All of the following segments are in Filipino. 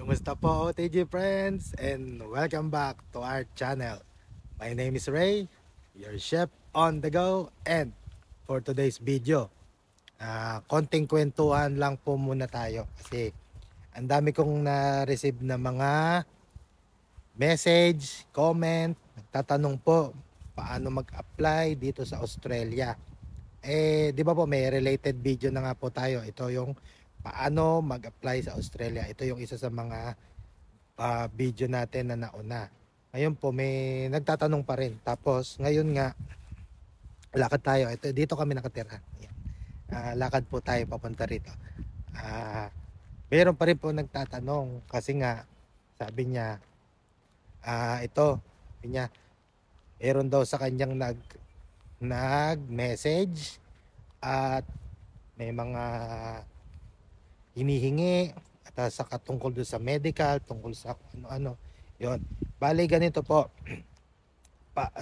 Kumusta po OTG friends and welcome back to our channel. My name is Ray, your chef on the go, and for today's video, konting kwentuhan lang po muna tayo kasi ang dami kong na-receive na mga message, comment, nagtatanong po paano mag-apply dito sa Australia. Eh, di ba po may related video na nga po tayo. Ito yung paano mag-apply sa Australia. Ito yung isa sa mga video natin na nauna. Ngayon po may nagtatanong pa rin. Tapos ngayon nga lakad tayo. Ito, dito kami nakatira. Lakad po tayo papunta rito. Meron pa rin po nagtatanong kasi nga sabi niya meron daw sa kanyang nag-message at may mga hinihingi at sa katungkol doon sa medical, tungkol sa ano-ano. Yun. Bale, ganito po.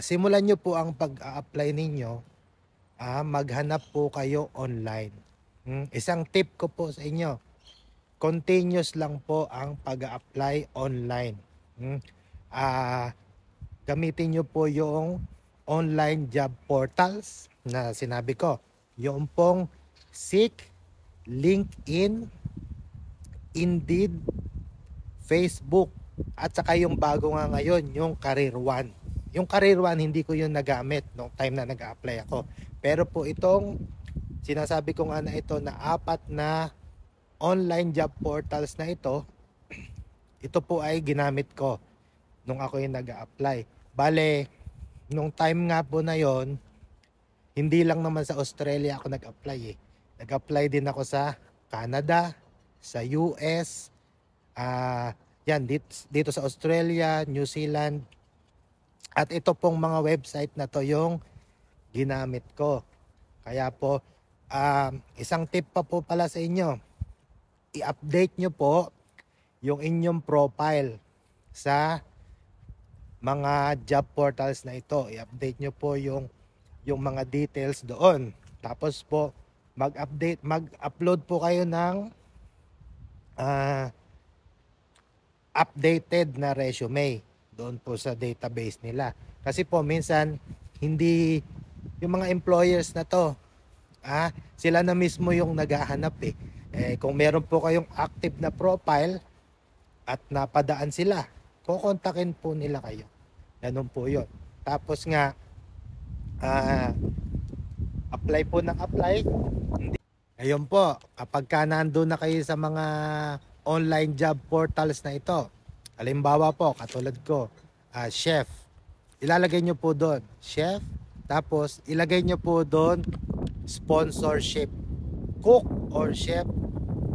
Simulan nyo po ang pag-a-apply ninyo. Maghanap po kayo online. Isang tip ko po sa inyo. Continuous lang po ang pag-a-apply online. Gamitin nyo po yung online job portals na sinabi ko. Yung pong Seek, LinkedIn, Indeed, Facebook, at saka yung bago nga ngayon, yung Career One. Yung Career One, hindi ko yun nagamit noong time na nag-a-apply ako. Pero po itong, sinasabi ko nga na ito na apat na online job portals na ito, ito po ay ginamit ko nung ako yung nag-a-apply. Bale, nung time nga po na yon, hindi lang naman sa Australia ako nag-apply eh. Nag-apply din ako sa Canada, sa US, yan, dito sa Australia, New Zealand. At ito pong mga website na to yung ginamit ko. Kaya po, isang tip pa po pala sa inyo. I-update nyo po yung inyong profile sa mga job portals na ito. I-update nyo po yung mga details doon. Tapos po, mag-upload po kayo ng updated na resume doon po sa database nila. Kasi po, minsan, hindi yung mga employers na to, sila na mismo yung naghahanap eh. Kung meron po kayong active na profile at napadaan sila, kukontakin po nila kayo. Ganun po yun. Tapos nga, apply po ng apply. Ngayon po, kapag ka nandun na kayo sa mga online job portals na ito, halimbawa po, katulad ko, chef, ilalagay nyo po doon, chef, tapos ilagay nyo po doon, sponsorship, cook or chef,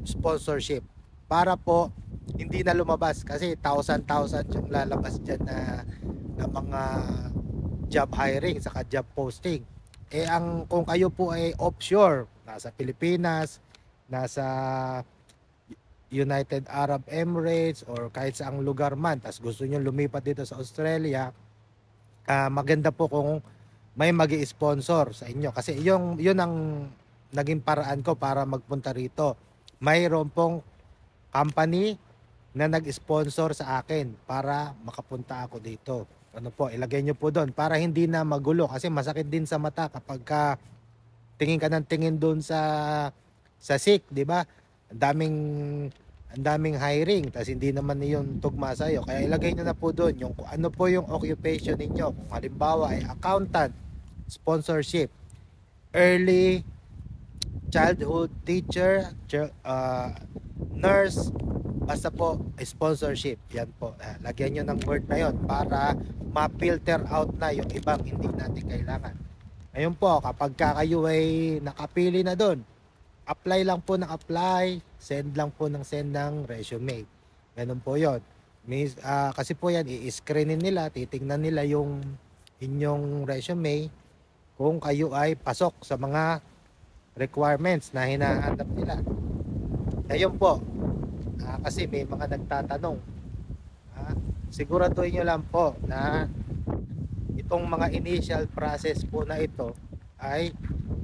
sponsorship, para po, hindi na lumabas kasi thousand yung lalabas dyan na mga job hiring saka job posting. Kung kayo po ay offshore, nasa Pilipinas, nasa United Arab Emirates or kahit saang lugar man, tas gusto nyo lumipat dito sa Australia, maganda po kung may magi-sponsor sa inyo kasi yun ang naging paraan ko para magpunta rito. Mayroon pong company na nag-sponsor sa akin para makapunta ako dito. Ano po, ilagay nyo po doon para hindi na magulo kasi masakit din sa mata kapag tingin ka ng tingin doon sa Seek, di ba? Ang daming hiring, tapos hindi naman yun tugma sa'yo. Kaya ilagay nyo na po doon yung ano po yung occupation ninyo. Kung halimbawa ay accountant, sponsorship, early childhood teacher, nurse, basta po sponsorship, yan po, lagyan nyo ng word na yun para ma-filter out na yung ibang hindi natin kailangan. Ngayon po, kapag kayo ay nakapili na dun, apply lang po ng apply, send lang po ng send ng resume. Ganun po yun. Kasi po yan, i-screenin nila, titignan nila yung inyong resume kung kayo ay pasok sa mga requirements na hinahanap nila. Ngayon po, kasi may mga nagtatanong, siguraduhin nyo lang po na itong mga initial process po na ito ay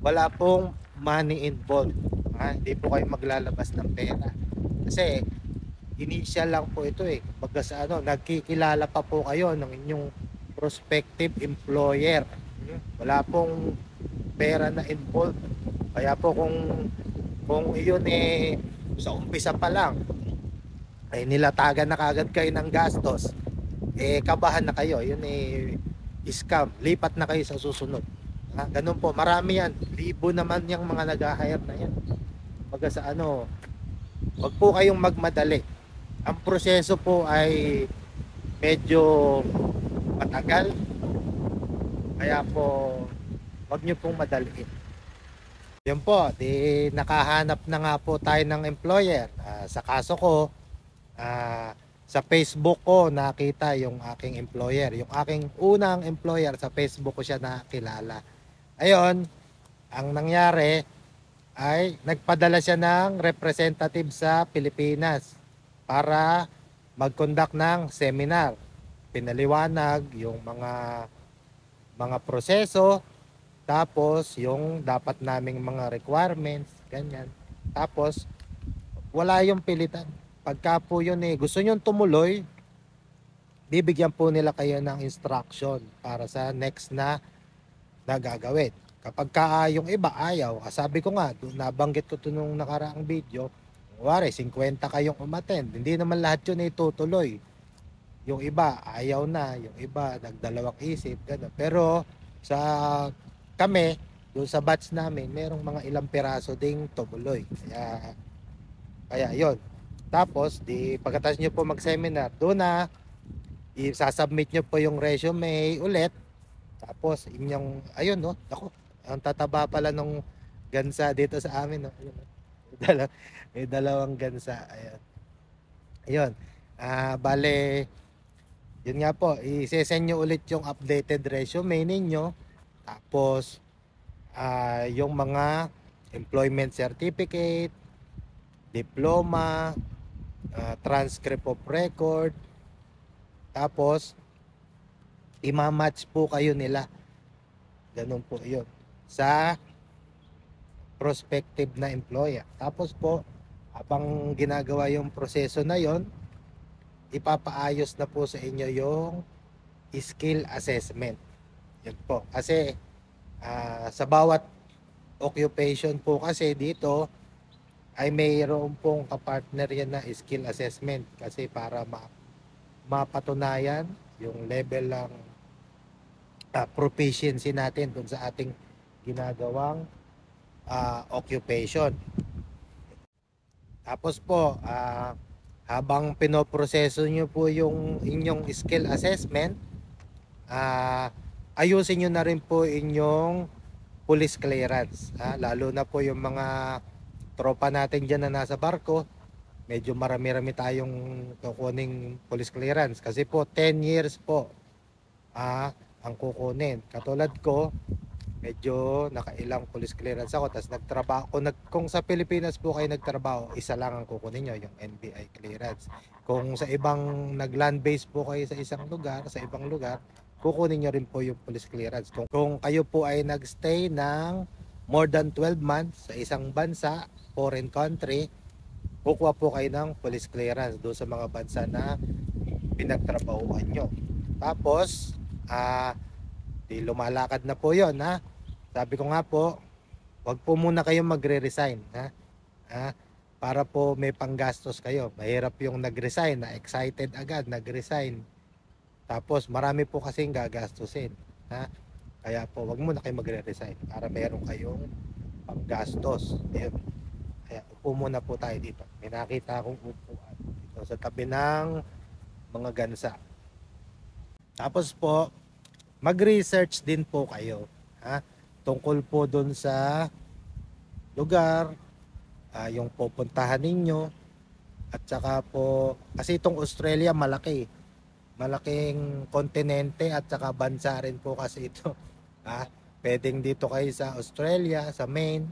wala pong money involved. Hindi po kayo maglalabas ng pera kasi initial lang po ito eh. Kumbaga sa ano, nagkikilala pa po kayo ng inyong prospective employer. Wala pong pera na involved. Kaya po kung iyon eh sa umpisa pa lang ay nilatagan na kagad kayo ng gastos, eh kabahan na kayo. Yun eh scam. Lipat na kayo sa susunod. Ha? Ganun po. Marami yan. Libo naman yung mga nag-hire na yan. Kumbaga sa ano, wag po kayong magmadali. Ang proseso po ay medyo matagal. Kaya po, wag nyo pong madaliin. Yan po, di nakahanap na nga po tayo ng employer. Sa kaso ko, sa Facebook ko nakita yung aking employer. Yung aking unang employer, sa Facebook ko siya nakilala. Ayun, ang nangyari ay nagpadala siya ng representative sa Pilipinas para mag-conduct ng seminar. Pinaliwanag yung mga proseso, tapos yung dapat naming mga requirements, ganyan. Tapos wala yung pilitan. Pagka po yun eh, gusto nyo tumuloy, bibigyan po nila kayo ng instruction para sa next na nagagawin. Kapag ka yung iba ayaw, sabi ko nga, nabanggit ko ito nung nakaraang video, wari, 50 kayong umattend, hindi naman lahat yun eh tutuloy. Yung iba ayaw na, yung iba nagdalawang isip, gano'n. Pero sa kami, doon sa batch namin, merong mga ilang piraso ding tumuloy. Kaya yon. Tapos, di pagkatapos nyo po mag-seminar, doon na, isasubmit nyo po yung resume ulit. Tapos, inyong, ayun no, ako, ang tataba pala nung gansa dito sa amin, no. May dalawang gansa, ayun. Ayun, bale, yun nga po, isesend nyo ulit yung updated resume ninyo. Tapos yung mga employment certificate, diploma, transcript of record. Tapos imamatch po kayo nila. Ganun po yun sa prospective na employer. Tapos po, habang ginagawa yung proseso na yon, ipapaayos na po sa inyo yung skill assessment. Yan po. Kasi sa bawat occupation po kasi dito ay mayroon pong kapartner yan na skill assessment kasi para mapatunayan yung level ng proficiency natin dun sa ating ginagawang occupation. Tapos po, habang pinoproseso nyo po yung inyong skill assessment, ayusin nyo na rin po inyong police clearance. Lalo na po yung mga tropa natin dyan na nasa barko, medyo marami-rami tayong kukuning police clearance. Kasi po, 10 years po ang kukunin. Katulad ko, medyo nakailang police clearance ako. Tapos nagtrabaho, kung sa Pilipinas po kayo nagtrabaho, isa lang ang kukunin nyo, yung NBI clearance. Kung sa ibang nag-land base po kayo sa ibang lugar, kukunin nyo rin po yung police clearance. Kung kayo po ay nagstay ng more than 12 months sa isang bansa, foreign country, kukuha po kayo ng police clearance doon sa mga bansa na pinagtrabahuan nyo. Tapos, di lumalakad na po yun, ha? Sabi ko nga po, wag po muna kayong magre-resign, ha? Para po may panggastos kayo. Mahirap yung nag-resign, na-excited agad, nag-resign. Tapos marami po kasing gagastusin, ha? Kaya po, wag muna kayong magre-resign para meron kayong panggastos. Ayun. Kaya upo muna po tayo dito. May nakita akong upuan dito sa tabi ng mga gansa. Tapos po, mag-research din po kayo, ha? Tungkol po dun sa lugar, yung pupuntahan ninyo, at saka po, kasi itong Australia malaking kontinente at saka bansa rin po kasi ito, ha? Pwedeng dito kayo sa Australia, sa Maine,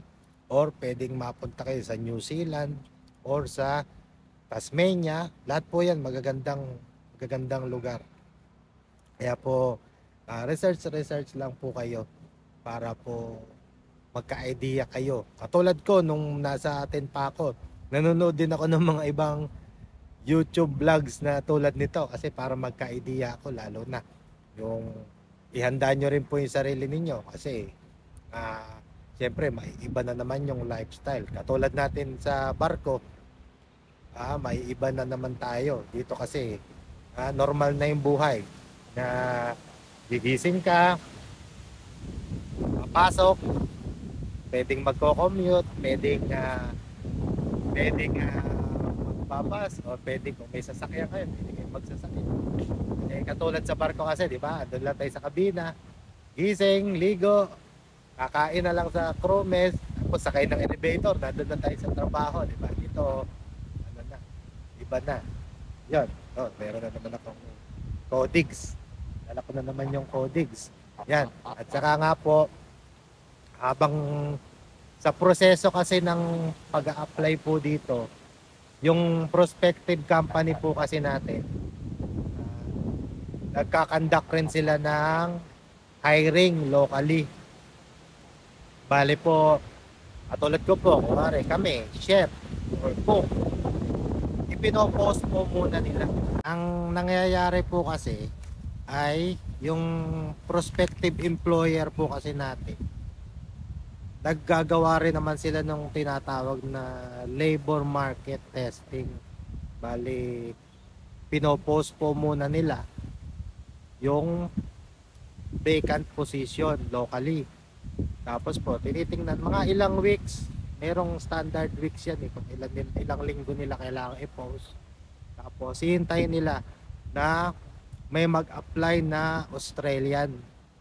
or pwedeng mapunta kayo sa New Zealand or sa Tasmania. Lahat po yan magagandang lugar. Kaya po, research lang po kayo para po magka-idea kayo. Katulad ko nung nasa atin pa ako, nanonood din ako ng mga ibang YouTube vlogs na tulad nito kasi para magka-idea ako, lalo na yung ihanda nyo rin po yung sarili ninyo kasi siyempre maiiba na naman yung lifestyle katulad natin sa barko. Maiiba na naman tayo dito kasi normal na yung buhay na gigising ka, papasok, pwedeng magko-commute, pwedeng babas o pwede kung may sasakyan kayo, pwede kayo magsasakyan. Eh, katulad sa barko kasi, di ba? Doon lang tayo sa kabina, gising, ligo, kakain na lang sa crew mess, tapos sakay ng elevator, nandun na tayo sa trabaho, di ba? Dito, ano na, iba na. Yun, oh, meron na naman akong codings. Dala ko na naman yung codings. Yan, at saka nga po, habang sa proseso kasi ng pag-a-apply po dito, yung prospective company po kasi natin, nagkakandak rin sila ng hiring locally. Bale po, katulad ko po, kumare kami, chef or cook, ipinopost po muna nila. Ang nangyayari po kasi ay yung prospective employer po kasi natin, naggagawa rin naman sila ng tinatawag na labor market testing. Bali, pinopost po muna nila yung vacant position locally. Tapos po, tinitingnan mga ilang weeks. Merong standard weeks yan eh, kung ilang linggo nila kailangan i-post. Tapos, hihintayin nila na may mag-apply na Australian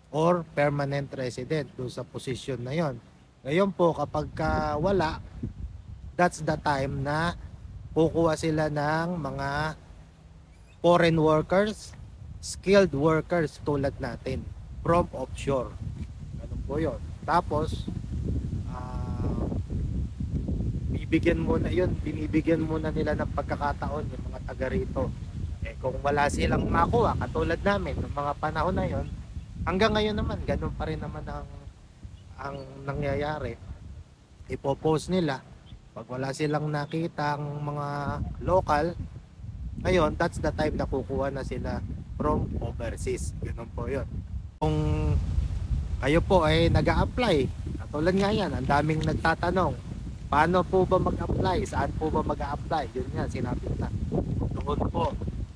or permanent resident doon sa position na yon. Ngayon po kapag wala, that's the time na kukuha sila ng mga foreign workers, skilled workers tulad natin from offshore. Ganun po yun. Tapos binibigyan muna nila ng pagkakataon yung mga taga rito. Eh, kung wala silang makuha katulad namin ng mga panahon na yon, hanggang ngayon naman ganun pa rin naman ang nangyayari. Ipopost nila pag wala silang nakita ang mga local. Ngayon, that's the time na kukuha na sila from overseas. Ganun po yun. Kung kayo po ay nag-a-apply, katulad nga yan, ang daming nagtatanong, paano po ba mag-apply, saan po ba mag-a-apply, yun nga sinabi na doon po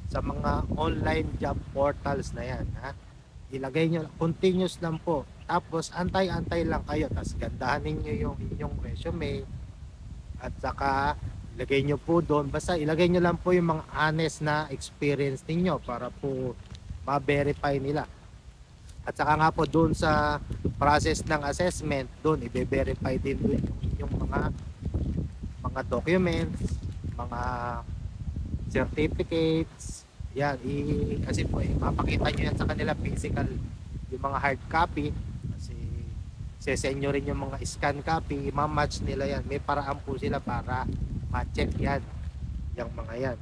sa mga online job portals na yan, ha? Ilagay nyo, continuous lang po. Tapos antay-antay lang kayo. Tapos gandahan ninyo yung inyong resume. At saka ilagay nyo po doon. Basta ilagay nyo lang po yung mga honest na experience ninyo para po ma-verify nila. At saka nga po doon sa process ng assessment, doon i-verify din doon yung mga documents, mga certificates. Yan, kasi po mapakita nyo yan sa kanila physical, yung mga hard copy, kasi sesend nyo rin yung mga scan copy, ma-match nila yan. May paraan po sila para ma-check yan, yung mga yan.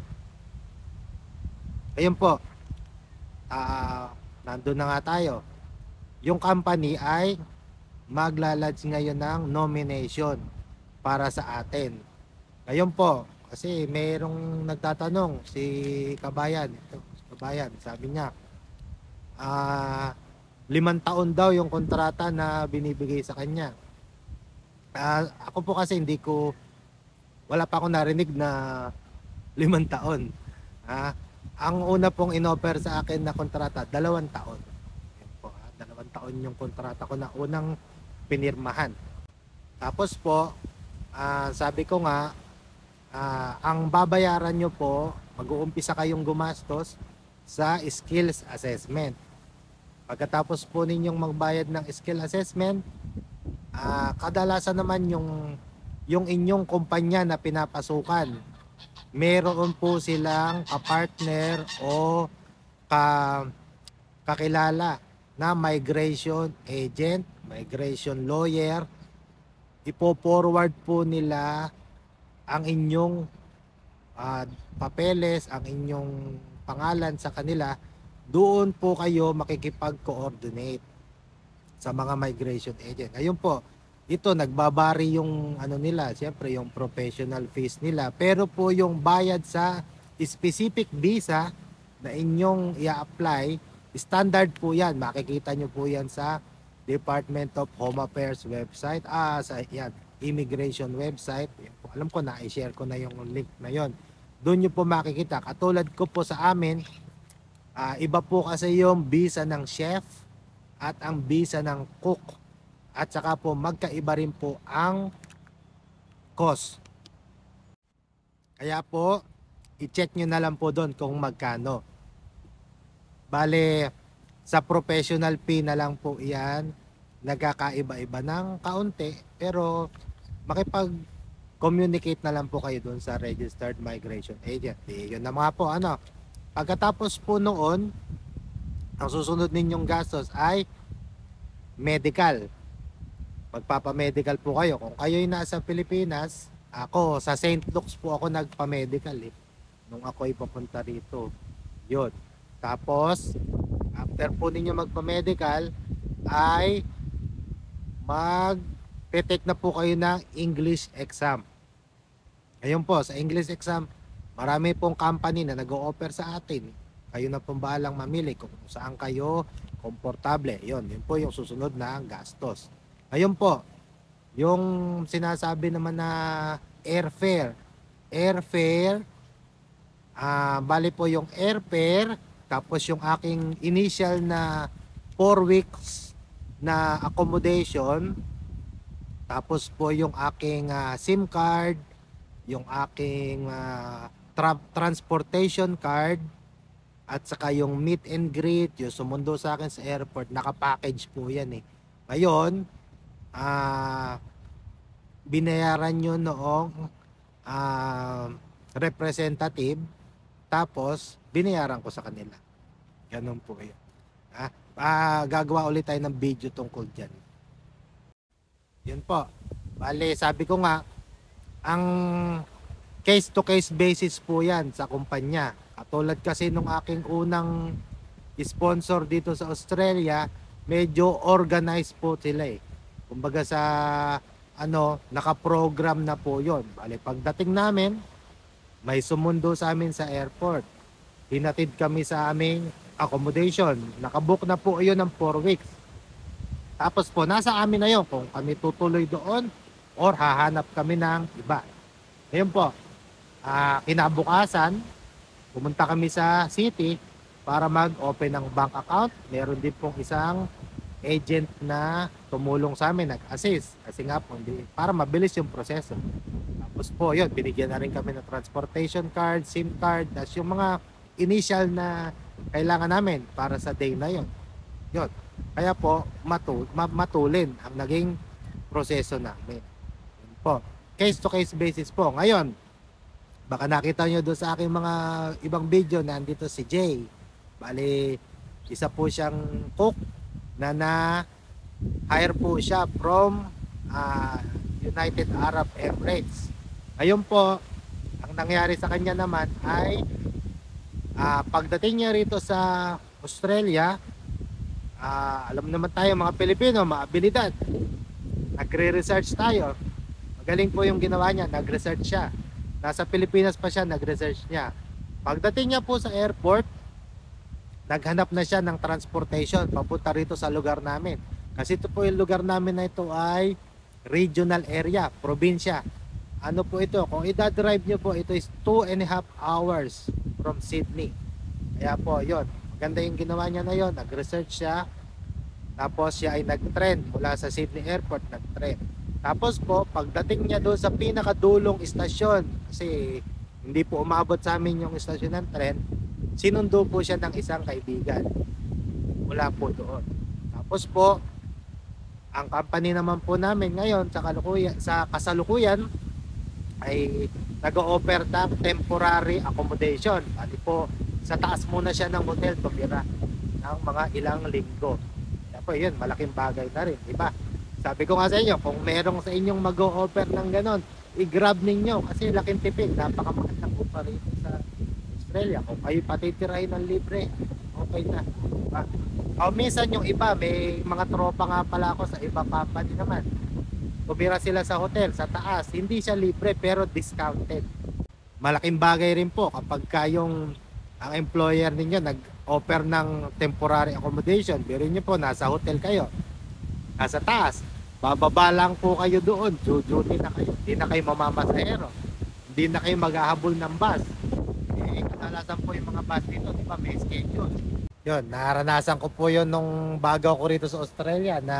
Ayun po, nandun na nga tayo. Yung company ay magla-lodge ngayon ng nomination para sa atin. Ayun po, kasi mayroong nagtatanong si Kabayan, sabi niya, 5 taon daw yung kontrata na binibigay sa kanya. Ako po kasi wala pa ako narinig na 5 taon. Ang una pong in-offer sa akin na kontrata, 2 taon. Yan po, 2 taon yung kontrata ko na unang pinirmahan. Tapos po, sabi ko nga, ang babayaran nyo po, mag-uumpisa kayong gumastos sa skills assessment. Pagkatapos po ninyong magbayad ng skill assessment, kadalasan naman yung inyong kumpanya na pinapasukan, meron po silang kapartner o kakilala na migration agent, migration lawyer. Ipo-forward po nila ang inyong papeles, ang inyong pangalan sa kanila. Doon po kayo makikipag-coordinate sa mga migration agent. Ayun po, ito nagbabari yung ano nila, siyempre yung professional fees nila, pero po yung bayad sa specific visa na inyong i-apply, standard po yan. Makikita nyo po yan sa Department of Home Affairs website. Sa yan, immigration website. Alam ko na, i-share ko na yung link na yon. Doon nyo po makikita. Katulad ko po sa amin, iba po kasi yung visa ng chef at ang visa ng cook. At saka po magkaiba rin po ang cost. Kaya po, i-check nyo na lang po doon kung magkano. Bale, sa professional fee na lang po iyan, nagkakaiba-iba ng kaunti, pero makipag-communicate na lang po kayo doon sa Registered Migration Agent. Yun na mga po, ano. Pagkatapos po noon, ang susunod ninyong gastos ay medical. Magpapamedical po kayo. Kung kayo'y nasa Pilipinas, ako, sa St. Luke's po ako nagpa-medical eh. Nung ako'y papunta rito. Yun. Tapos, after po ninyo magpa-medical, ay mag-take na po kayo ng English exam. Ayun po, sa English exam, marami pong company na nag-o-offer sa atin. Kayo na pong bahalang mamili kung saan kayo komportable. Yun, yun po yung susunod na gastos. Ayun po. Yung sinasabi naman na airfare. Airfare, bali po yung airfare, tapos yung aking initial na 4 weeks na accommodation, tapos po yung aking SIM card, yung aking transportation card, at saka yung meet and greet, yung sumundo sa akin sa airport, nakapackage po yan eh. Ngayon, binayaran nyo noong representative, tapos binayaran ko sa kanila. Ganun po yun. Gagawa ulit tayo ng video tungkol dyan. Yun po. Bale, sabi ko nga, ang case to case basis po yan sa kumpanya. Katulad kasi nung aking unang sponsor dito sa Australia, medyo organized po sila eh. Kumbaga sa ano, naka-program na po 'yon. Bale, pagdating namin, may sumundo sa amin sa airport. Hinatid kami sa aming accommodation. Nakabook na po 'yon ng 4 weeks. Tapos po nasa amin na 'yon kung kami tutuloy doon or hahanap kami ng iba. Ayun po. Kinabukasan, pumunta kami sa city para mag-open ng bank account. Meron din pong isang agent na tumulong sa amin, nag-assist kasi nga po para mabilis yung proseso. Tapos po yun, binigyan na rin kami ng transportation card, SIM card, that's yung mga initial na kailangan namin para sa day na yun. Yun. Kaya po matulin ang naging proseso namin. Yun po, case to case basis po. Ngayon, baka nakita nyo doon sa aking mga ibang video na andito si Jay. Bali, isa po siyang cook na na-hire po siya from United Arab Emirates. Ngayon po, ang nangyari sa kanya naman ay pagdating niya rito sa Australia, alam naman tayo mga Pilipino, maabilidad. Nagre-research tayo. Magaling po yung ginawa niya, nag-research siya. Nasa Pilipinas pa siya, nag-research niya. Pagdating niya po sa airport, naghanap na siya ng transportation papunta rito sa lugar namin. Kasi ito po yung lugar namin na ito ay regional area, probinsya. Ano po ito? Kung idadrive nyo po, ito is 2.5 hours from Sydney. Kaya po, yun. Maganda yung ginawa niya na yun. Nag-research siya. Tapos siya ay nag-trend mula sa Sydney Airport. Nag-trend. Tapos po, pagdating niya doon sa pinakadulong istasyon, kasi hindi po umabot sa amin yung istasyon ng tren, sinundo po siya ng isang kaibigan mula po doon. Tapos po, ang company naman po namin ngayon sa kasalukuyan ay nag-o-offer ng temporary accommodation. Pati po, sa taas muna siya ng hotel tumira ng mga ilang linggo. Kaya po yun, malaking bagay na rin, diba? Sabi ko nga sa inyo, kung merong sa inyong mag-o-offer ng ganon, i-grab ninyo kasi laking tipid, napakamahal na po pa rin sa Australia. Kung kayo patitirahin ng libre, okay na. O minsan yung iba, may mga tropa nga pala ako sa iba company naman. Tumira sila sa hotel, sa taas. Hindi siya libre pero discounted. malaking bagay rin po kapag kayong ang employer ninyo nag-offer ng temporary accommodation. Biruin nyo po, nasa hotel kayo, nasa taas, bababa lang po kayo doon, duty na kayo, hindi na kayo mamamasahero, hindi na kayo maghahabol ng bus. Eh, kadalasan po yung mga bus dito, di ba, may schedule. Yun, naranasan ko po yun nung bago ko rito sa Australia na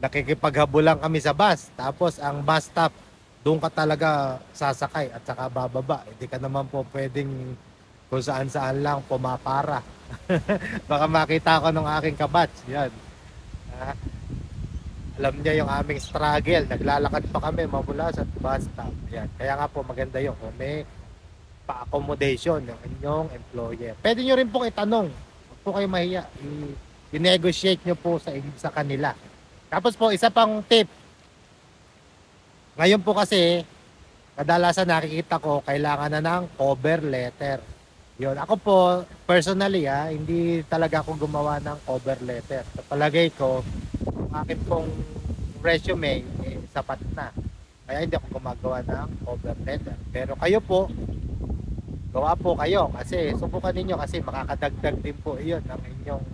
nakikipaghabulan kami sa bus. Tapos ang bus stop, doon ka talaga sasakay at saka bababa. Hindi ka naman po pwedeng kung saan-saan lang pumapara. Baka makita ko ng aking kabatch. Yan. Alam niya yung aming struggle. Naglalakad pa kami mabula sa bus stop. Yan. Kaya nga po maganda yung kung may pa-accommodation ng inyong employer. Pwede nyo rin pong itanong. Huwag po kayo mahiya. I-negotiate nyo po sa kanila. Tapos po, isa pang tip. Ngayon po kasi, kadalasan nakikita ko, kailangan na ng cover letter. Yun. Ako po, personally, hindi talaga ako gumawa ng cover letter. Sa palagay ko, ang akin pong resume, sapat na. Kaya hindi ako gumagawa ng cover letter. Pero kayo po, gawa po kayo. Kasi subukan ninyo kasi makakadagdag din po iyon ng inyong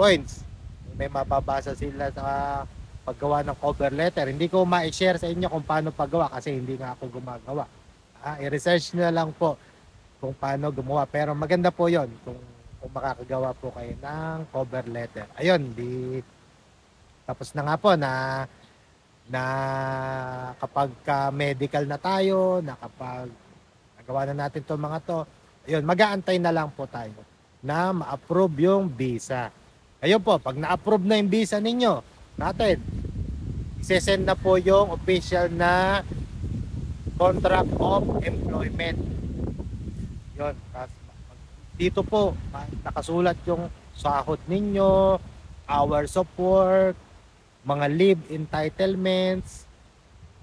points. May mababasa sila sa paggawa ng cover letter. Hindi ko ma-share sa inyo kung paano paggawa kasi hindi nga ako gumagawa. I-research na lang po kung paano gumawa. Pero maganda po yon kung makakagawa po kayo ng cover letter. Ayun, tapos na nga po na kapag medical na tayo, na kapag nagawa na natin itong mga to, ayun, mag-aantay na lang po tayo na ma-approve yung visa. Ayun po, pag na-approve na yung visa ninyo, isesend na po yung official na contract of employment. Yun. Dito po, nakasulat yung sahod ninyo, hours of work, mga leave entitlements,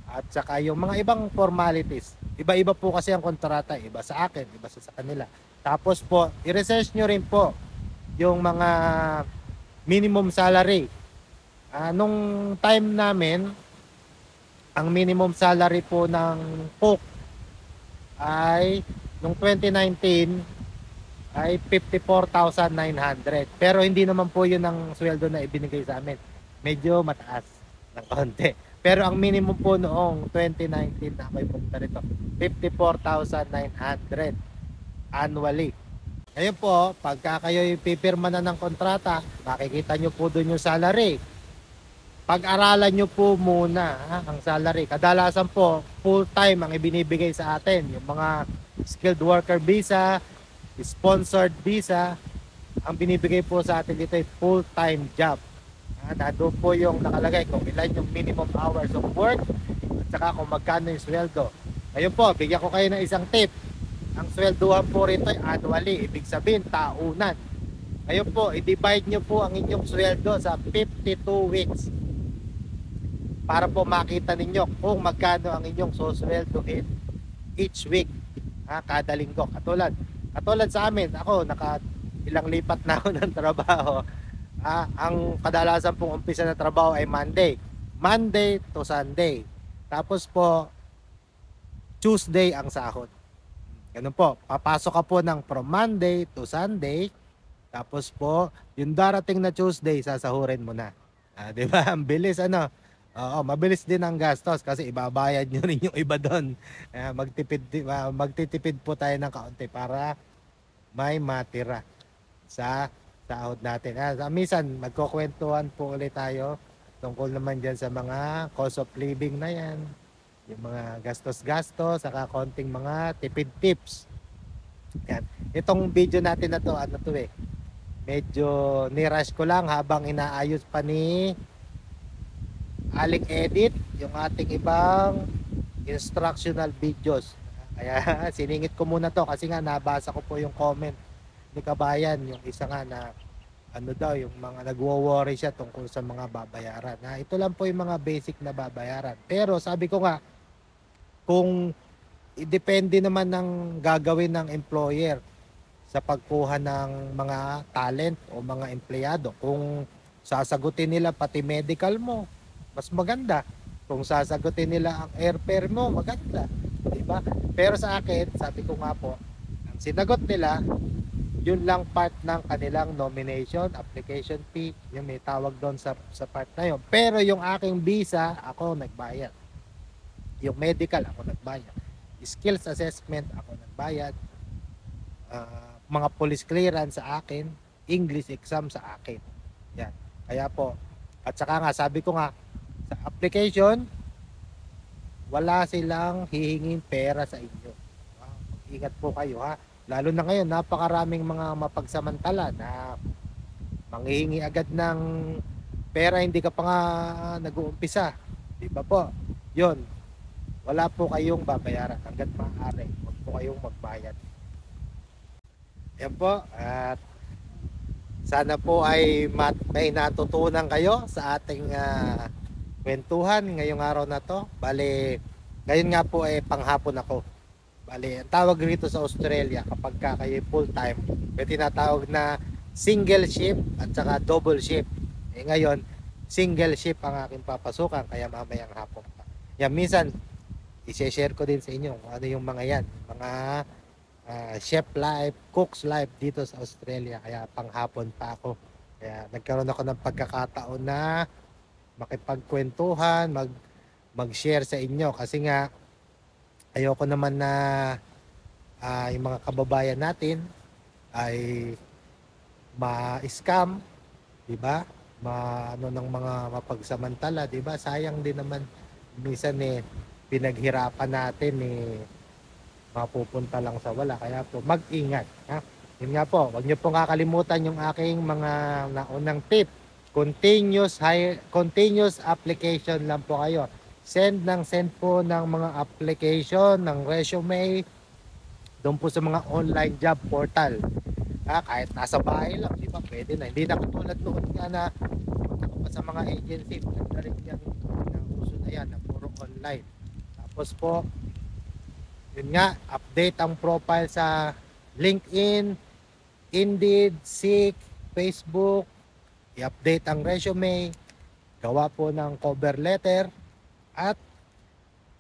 at saka yung mga ibang formalities. Iba-iba po kasi ang kontrata. Iba sa akin, iba sa kanila. Tapos po, i-research nyo rin po yung mga minimum salary. Nung time namin, ang minimum salary po ng cook ay, nung 2019, ay 54,900. Pero hindi naman po yun ang sweldo na ibinigay sa amin. Medyo mataas ng konti. Pero ang minimum po noong 2019 na may punta rito, 54,900 annually. Ngayon po, pagka kayo ipipirma na ng kontrata, makikita nyo po doon yung salary. Pag-aralan nyo po muna ang salary. Kadalasan po, full-time ang ibinibigay sa atin. Yung mga skilled worker visa, sponsored visa, ang binibigay po sa atin dito ay full-time job. Doon po yung nakalagay kung ilan yung minimum hours of work at saka kung magkano yung sweldo. Ngayon po, bigyan ko kayo ng isang tip. Ang sweldohan po rito ay annually. Ibig sabihin, taunan. Ngayon po, i-divide nyo po ang inyong sweldo sa 52 weeks. Para po makita ninyo kung magkano ang inyong susweldohin each week, kada linggo. Katulad sa amin, ako ilang lipat na ako ng trabaho. Ang kadalasan pong umpisa ng trabaho ay Monday to Sunday. Tapos po Tuesday ang sahod. Ganun po, papasok ka po ng from Monday to Sunday. Tapos po yung darating na Tuesday sasahurin mo na. Diba? Ang bilis Oo, mabilis din ang gastos kasi ibabayad nyo rin yung iba doon. Magtitipid po tayo ng kaunti para may matira sa sahod natin. Minsan, magkukwentuhan po ulit tayo tungkol naman dyan sa mga cost of living na yan. Yung mga gastos-gastos, saka konting mga tipid tips. Yan. Itong video natin na to, medyo ni-rush ko lang habang inaayos pa ni Alic Edith yung ating ibang instructional videos. Kaya siningit ko muna to kasi nga nabasa ko po yung comment ni Kabayan, yung isa nga na yung mga nagwo-worry siya tungkol sa mga babayaran. Ito lang po yung mga basic na babayaran. Pero sabi ko nga, kung depende naman ng gagawin ng employer sa pagkuha ng mga talent o mga empleyado, kung sasagutin nila pati medical mo, mas maganda. Kung sasagutin nila ang airfare mo, maganda. diba? Pero sa akin, sabi ko nga po, ang sinagot nila, yun lang part ng kanilang nomination, application fee, yung may tawag doon sa part na yun. Pero yung aking visa, ako nagbayad. Yung medical, ako nagbayad. Skills assessment, ako nagbayad. Mga police clearance sa akin, English exam sa akin. Yan. Kaya po, at saka nga, sabi ko nga, sa application, wala silang hihingin pera sa inyo. Wow. Ingat po kayo ha. Lalo na ngayon, napakaraming mga mapagsamantala na manghihingi agad ng pera, hindi ka pa nga nag-uumpisa. Diba po? Yun. Wala po kayong babayaran hanggat maaari. Huwag po kayong magbayad. Yan po. At sana po ay may natutunan kayo sa ating kwentuhan ngayong araw na to. Bale, ngayon nga po ay panghapon ako. Bale, ang tawag rito sa Australia kapag ka kayo full-time, may tinatawag na single shift at saka double shift. Eh ngayon, single shift ang aking papasukan kaya mamayang hapon pa. Yan, minsan, isi-share ko din sa inyo kung ano yung mga yan. Mga chef life, cook's life dito sa Australia kaya panghapon pa ako. Kaya nagkaroon ako ng pagkakataon na makipagkwentuhan, mag-share sa inyo kasi nga ayoko naman na yung mga kababayan natin ay ma-scam, 'di ba? Maano ng mga mapagsamantala, 'di ba? Sayang din naman minsan pinaghirapan natin mapupunta lang sa wala. Kaya po mag-ingat, ha. Yun nga po, wag niyo pong kakalimutan yung aking mga naunang tip. Continuous application lang po kayo. Send po ng mga application, ng resume doon po sa mga online job portal. Kahit nasa bahay lang, di ba? Pwede na. Hindi na katulad noon nga na pa sa mga agency. Nagdarin niya ng uso na yan, na puro online. Tapos po, yun nga, update ang profile sa LinkedIn, Indeed, Seek, Facebook. I-update ang resume. Gawa po ng cover letter. At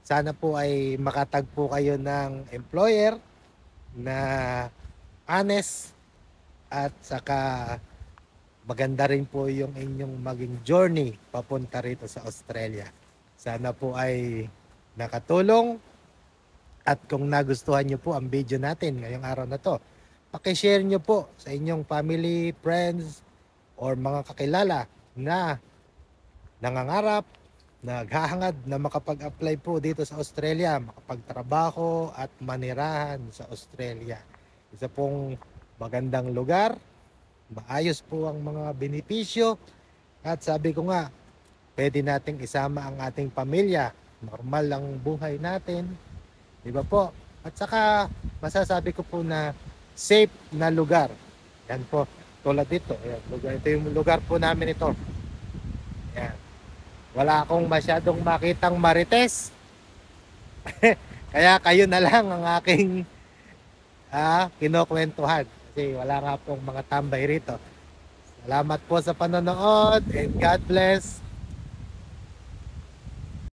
sana po ay makatagpo kayo ng employer na honest at saka maganda rin po yung inyong maging journey papunta rito sa Australia. Sana po ay nakatulong at kung nagustuhan nyo po ang video natin ngayong araw na to, pakishare nyo po sa inyong family, friends or mga kakilala na nangangarap, naghahangad na makapag-apply po dito sa Australia, makapagtrabaho at manirahan sa Australia. Isa pong magandang lugar, maayos po ang mga benepisyo at sabi ko nga, pwede nating isama ang ating pamilya, normal ang buhay natin, di ba po? At saka masasabi ko po na safe na lugar. Yan po, tulad dito, ayan, lugar, ito yung lugar po namin ito. Ayan. Wala akong masyadong makitang marites. Kaya kayo na lang ang aking kinokwentuhan. Kasi wala nga pong mga tambay rito. Salamat po sa panonood and God bless.